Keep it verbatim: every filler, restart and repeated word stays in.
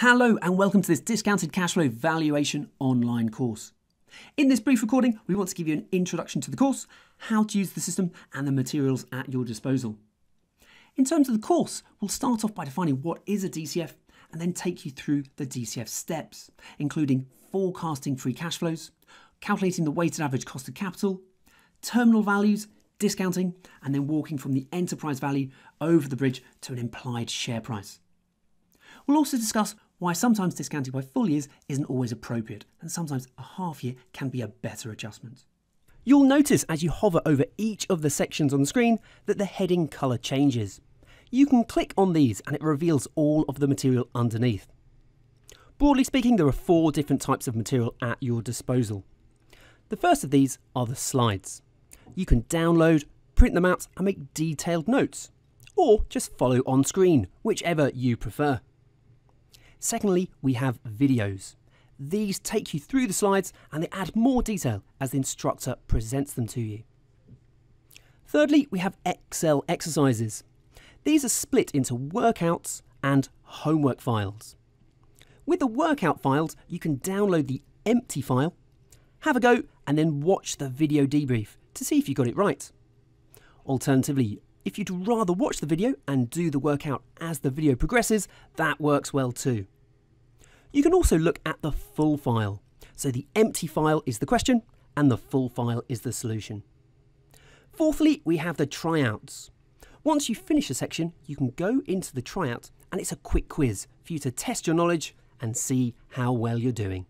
Hello and welcome to this Discounted Cashflow Valuation online course. In this brief recording, we want to give you an introduction to the course, how to use the system and the materials at your disposal. In terms of the course, we'll start off by defining what is a D C F and then take you through the D C F steps, including forecasting free cash flows, calculating the weighted average cost of capital, terminal values, discounting, and then walking from the enterprise value over the bridge to an implied share price. We'll also discuss why sometimes discounting by full years isn't always appropriate, and sometimes a half year can be a better adjustment. You'll notice as you hover over each of the sections on the screen that the heading colour changes. You can click on these and it reveals all of the material underneath. Broadly speaking, there are four different types of material at your disposal. The first of these are the slides. You can download, print them out and make detailed notes, or just follow on screen, whichever you prefer. Secondly, we have videos. These take you through the slides and they add more detail as the instructor presents them to you. Thirdly, we have Excel exercises. These are split into workouts and homework files. With the workout files, you can download the empty file, have a go, and then watch the video debrief to see if you got it right. Alternatively, if you'd rather watch the video and do the workout as the video progresses, that works well too. You can also look at the full file. So the empty file is the question and the full file is the solution. Fourthly, we have the tryouts. Once you finish a section, you can go into the tryout and it's a quick quiz for you to test your knowledge and see how well you're doing.